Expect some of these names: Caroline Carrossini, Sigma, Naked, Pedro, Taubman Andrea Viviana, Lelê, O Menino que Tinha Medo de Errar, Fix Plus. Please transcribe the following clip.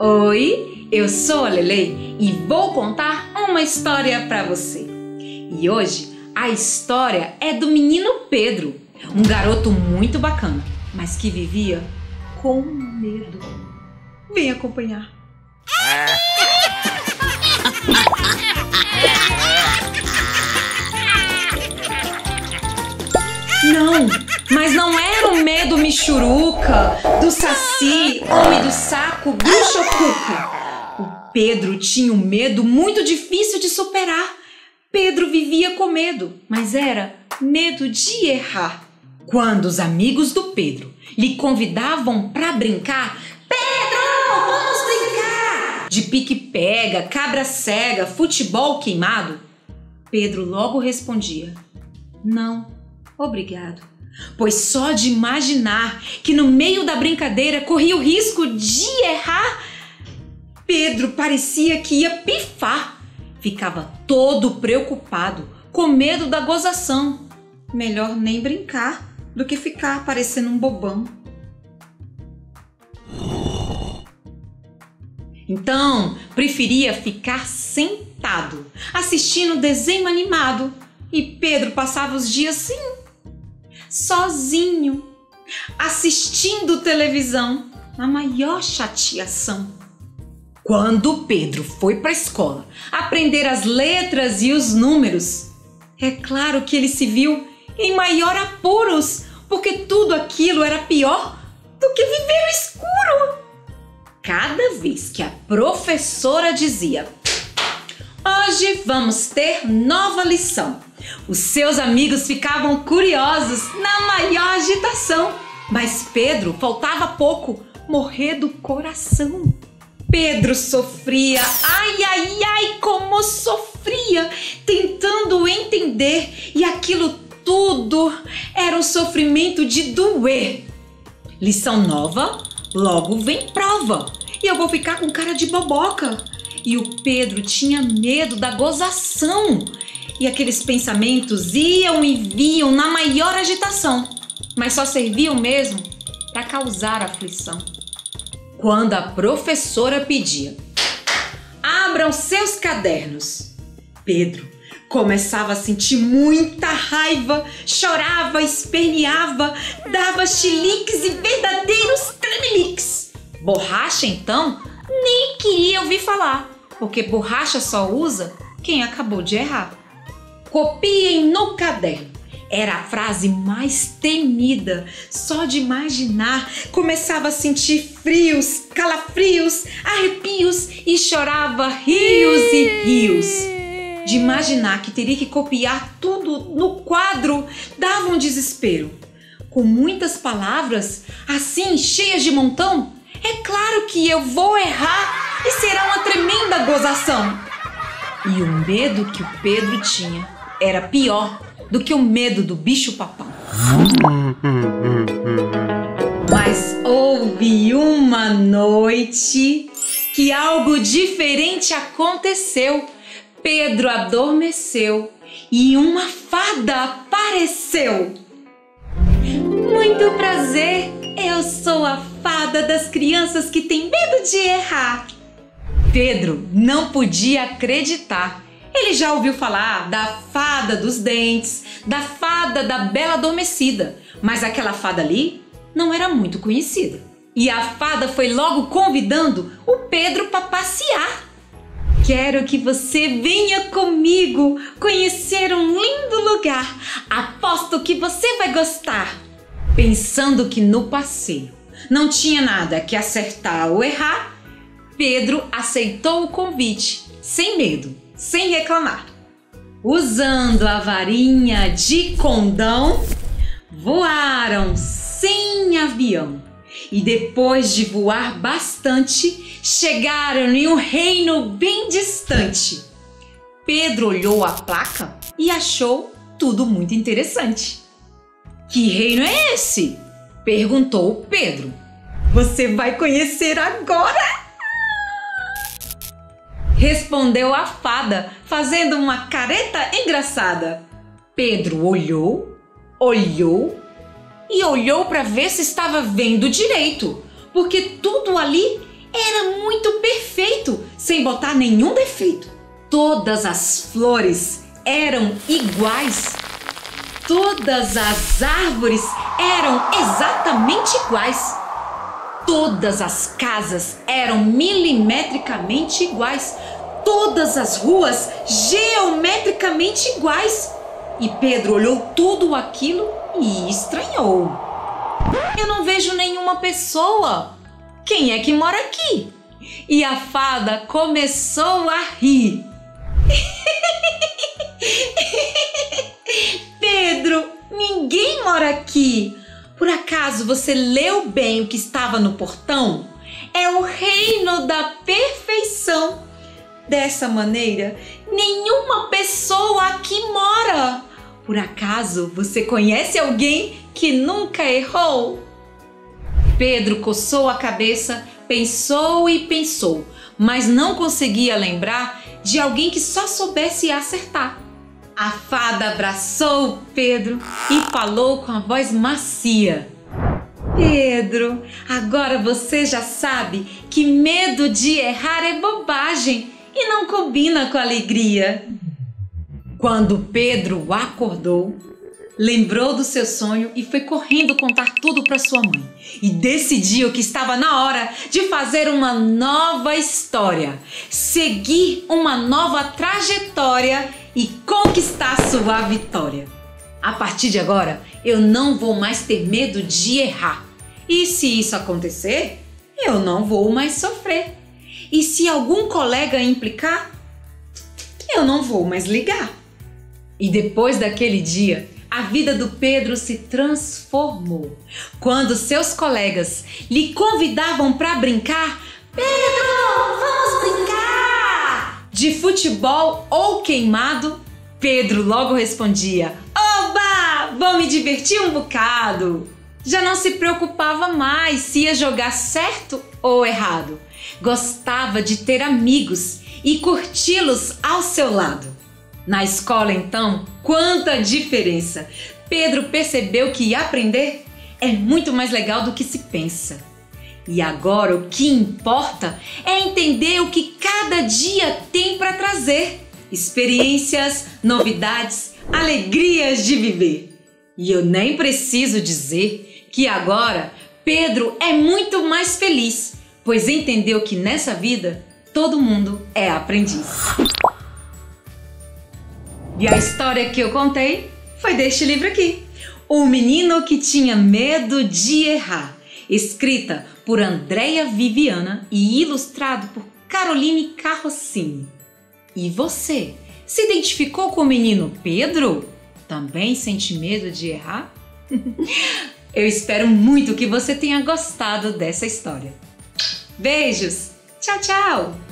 Oi, eu sou a Lelê e vou contar uma história para você. E hoje a história é do menino Pedro, um garoto muito bacana, mas que vivia com medo. Vem acompanhar. Não, mas não era o medo michuruca, do saci, homem do saco, bruxa ou cuca. O Pedro tinha um medo muito difícil de superar. Pedro vivia com medo, mas era medo de errar. Quando os amigos do Pedro lhe convidavam para brincar, Pedro, vamos brincar! De pique-pega, cabra-cega, futebol queimado, Pedro logo respondia, não, obrigado, pois só de imaginar que no meio da brincadeira corria o risco de errar, Pedro parecia que ia pifar. Ficava todo preocupado, com medo da gozação. Melhor nem brincar do que ficar parecendo um bobão. Então, preferia ficar sentado, assistindo desenho animado. E Pedro passava os dias assim, sozinho, assistindo televisão, na maior chateação. Quando Pedro foi para a escola aprender as letras e os números, é claro que ele se viu em maior apuros, porque tudo aquilo era pior do que viver no escuro. Cada vez que a professora dizia, hoje vamos ter nova lição, os seus amigos ficavam curiosos na maior agitação. Mas Pedro faltava pouco morrer do coração. Pedro sofria, ai, ai, ai, como sofria, tentando entender. E aquilo tudo era um sofrimento de doer. Lição nova, logo vem prova. E eu vou ficar com cara de boboca. E o Pedro tinha medo da gozação. E aqueles pensamentos iam e vinham na maior agitação, mas só serviam mesmo para causar aflição. Quando a professora pedia, abram seus cadernos, Pedro começava a sentir muita raiva, chorava, esperneava, dava chiliques e verdadeiros tremeliques. Borracha, então, nem queria ouvir falar, porque borracha só usa quem acabou de errar. Copiem no caderno. Era a frase mais temida. Só de imaginar, começava a sentir frios, calafrios, arrepios e chorava rios e rios. De imaginar que teria que copiar tudo no quadro, dava um desespero. Com muitas palavras, assim cheias de montão, é claro que eu vou errar e será uma tremenda gozação. E o medo que o Pedro tinha era pior do que o medo do bicho-papão. Mas houve uma noite que algo diferente aconteceu. Pedro adormeceu e uma fada apareceu. Muito prazer, eu sou a fada das crianças que têm medo de errar. Pedro não podia acreditar. Ele já ouviu falar da fada dos dentes, da fada da bela adormecida, mas aquela fada ali não era muito conhecida. E a fada foi logo convidando o Pedro para passear. Quero que você venha comigo conhecer um lindo lugar. Aposto que você vai gostar. Pensando que no passeio não tinha nada que acertar ou errar, Pedro aceitou o convite, sem medo, sem reclamar. Usando a varinha de condão, voaram sem avião. E depois de voar bastante, chegaram em um reino bem distante. Pedro olhou a placa e achou tudo muito interessante. Que reino é esse? Perguntou o Pedro. Você vai conhecer agora! Respondeu a fada, fazendo uma careta engraçada. Pedro olhou, olhou e olhou para ver se estava vendo direito, porque tudo ali Era muito perfeito, sem botar nenhum defeito. Todas as flores eram iguais. Todas as árvores eram exatamente iguais. Todas as casas eram milimetricamente iguais. Todas as ruas geometricamente iguais. E Pedro olhou tudo aquilo e estranhou. Eu não vejo nenhuma pessoa. Quem é que mora aqui? E a fada começou a rir. Pedro, ninguém mora aqui. Por acaso você leu bem o que estava no portão? É o reino da perfeição. Dessa maneira, nenhuma pessoa aqui mora. Por acaso você conhece alguém que nunca errou? Pedro coçou a cabeça, pensou e pensou, mas não conseguia lembrar de alguém que só soubesse acertar. A fada abraçou Pedro e falou com a voz macia. Pedro, agora você já sabe que medo de errar é bobagem e não combina com alegria. Quando Pedro acordou, lembrou do seu sonho e foi correndo contar tudo para sua mãe. E decidiu que estava na hora de fazer uma nova história, seguir uma nova trajetória e conquistar sua vitória. A partir de agora, eu não vou mais ter medo de errar. E se isso acontecer, eu não vou mais sofrer. E se algum colega implicar, eu não vou mais ligar. E depois daquele dia, a vida do Pedro se transformou. Quando seus colegas lhe convidavam para brincar, Pedro, vamos brincar! De futebol ou queimado, Pedro logo respondia, oba, vou me divertir um bocado. Já não se preocupava mais se ia jogar certo ou errado. Gostava de ter amigos e curti-los ao seu lado. Na escola, então, quanta diferença! Pedro percebeu que aprender é muito mais legal do que se pensa. E agora o que importa é entender o que cada dia tem para trazer. Experiências, novidades, alegrias de viver. E eu nem preciso dizer que agora Pedro é muito mais feliz, pois entendeu que nessa vida todo mundo é aprendiz. E a história que eu contei foi deste livro aqui, O Menino que Tinha Medo de Errar, escrita por Andrea Viviana e ilustrado por Caroline Carrossini. E você, se identificou com o menino Pedro? Também sente medo de errar? Eu espero muito que você tenha gostado dessa história. Beijos! Tchau, tchau!